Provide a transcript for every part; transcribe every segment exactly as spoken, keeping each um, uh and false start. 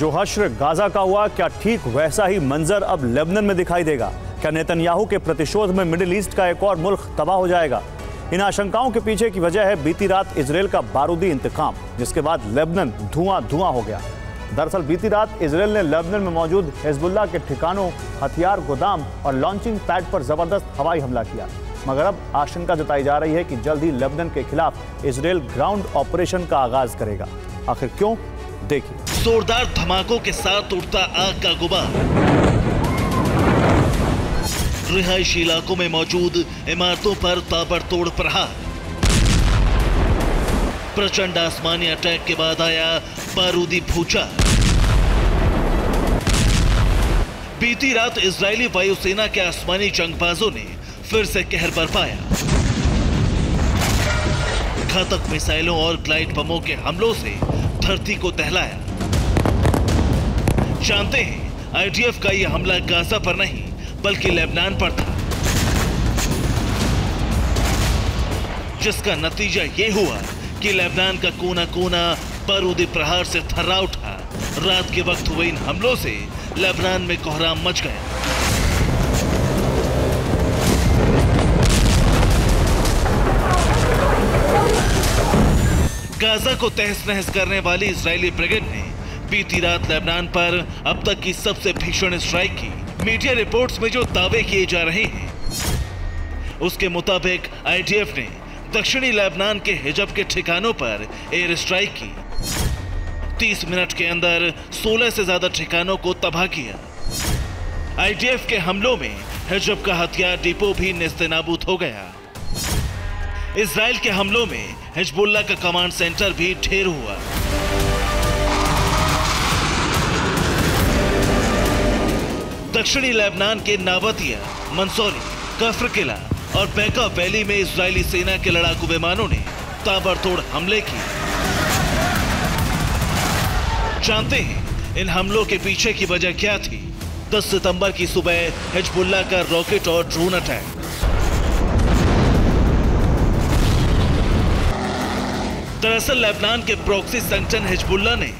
जो हश्र गाजा का हुआ, क्या ठीक वैसा ही मंजर अब लेबनन में दिखाई देगा? क्या नेतन्याहू के प्रतिशोध में मिडिल ईस्ट का एक और मुल्क तबाह हो जाएगा? इन आशंकाओं के पीछे की वजह है बीती रात इजरायल का बारूदी इंतकाम, जिसके बाद लेबनन धुआं धुआं हो गया। दरअसल बीती रात इजरायल ने लेबनन में मौजूद हिजबुल्लाह के ठिकानों, हथियार गोदाम और लॉन्चिंग पैड पर जबरदस्त हवाई हमला किया। मगर अब आशंका जताई जा रही है कि जल्द ही लेबनन के खिलाफ इजरायल ग्राउंड ऑपरेशन का आगाज करेगा। आखिर क्यों, देखिए। जोरदार धमाकों के साथ उठता आग का गुबार। रिहायशी इलाकों में मौजूद इमारतों पर ताबड़तोड़ प्रहार। प्रचंड आसमानी अटैक के बाद आया बारूदी भूचा। बीती रात इजरायली वायुसेना के आसमानी जंगबाजों ने फिर से कहर बरपाया। घातक मिसाइलों और ग्लाइड बमों के हमलों से धरती को दहलाया। जानते हैं, आईडीएफ का यह हमला गाजा पर नहीं बल्कि लेबनान पर था, जिसका नतीजा यह हुआ कि लेबनान का कोना कोना बारूदी प्रहार से थर्रा उठा। रात के वक्त हुए इन हमलों से लेबनान में कोहराम मच गया। गाजा को तहस नहस करने वाली इजरायली ब्रिगेड ने बीती रात लेबनान पर अब तक की सबसे भीषण स्ट्राइक की। मीडिया रिपोर्ट्स में जो दावे किए जा रहे हैं, उसके मुताबिक आईडीएफ ने दक्षिणी लेबनान के हिजब के ठिकानों पर एयर स्ट्राइक की। तीस मिनट के अंदर सोलह से ज्यादा ठिकानों को तबाह किया। आईडीएफ के हमलों में हिजब का हथियार डिपो भी नेस्तनाबूद हो गया। इजराइल के हमलों में हिजबुल्लाह का कमांड सेंटर भी ढेर हुआ। दक्षिणी लेबनान के नाबतिया, मंसूरी, कफ्र किला और बैका वैली में इजरायली सेना के लड़ाकू विमानों ने ताबड़तोड़ हमले किए। जानते हैं इन हमलों के पीछे की वजह क्या थी? दस सितंबर की सुबह हिजबुल्लाह का रॉकेट और ड्रोन अटैक। दरअसल लेबनान के प्रॉक्सी संगठन हिजबुल्लाह ने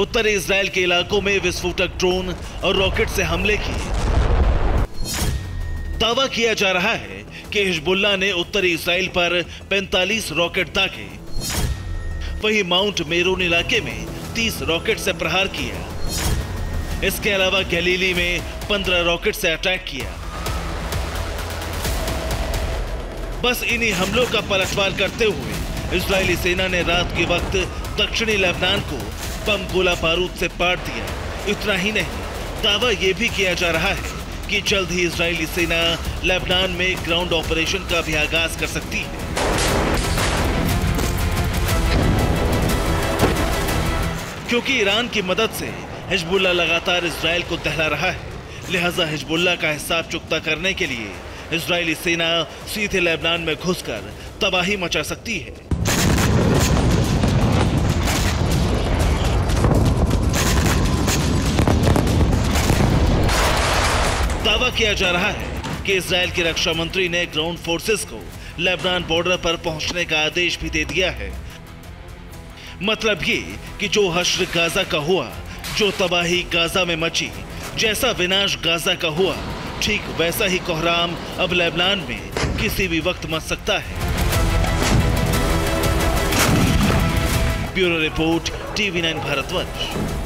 उत्तर इजराइल के इलाकों में विस्फोटक ड्रोन और रॉकेट से हमले किए। दावा किया जा रहा है कि हिजबुल्लाह ने उत्तरी इजराइल पर पैंतालीस रॉकेट दागे, वहीं माउंट मेरोन इलाके में तीस रॉकेट से प्रहार किया। इसके अलावा गलीली में पंद्रह रॉकेट से अटैक किया। बस इन्हीं हमलों का पलटवार करते हुए इजरायली सेना ने रात के वक्त दक्षिणी लेबनान को बम गोला बारूद से पाट दिया। इतना ही नहीं, दावा यह भी किया जा रहा है कि जल्द ही इजरायली सेना लेबनान में ग्राउंड ऑपरेशन का भी आगाज कर सकती है। क्योंकि ईरान की मदद से हिजबुल्लाह लगातार इजरायल को दहला रहा है, लिहाजा हिजबुल्लाह का हिसाब चुकता करने के लिए इजरायली सेना सीधे लेबनान में घुसकर तबाही मचा सकती है। दावा किया जा रहा है कि इजरायल के रक्षा मंत्री ने ग्राउंड फोर्सेस को लेबनान बॉर्डर पर पहुंचने का आदेश भी दे दिया है। मतलब ये कि जो हश्र गाजा का हुआ, जो तबाही गाजा में मची, जैसा विनाश गाजा का हुआ, ठीक वैसा ही कोहराम अब लेबनान में किसी भी वक्त मच सकता है। Bureau report, TV nine Bharatvarsh.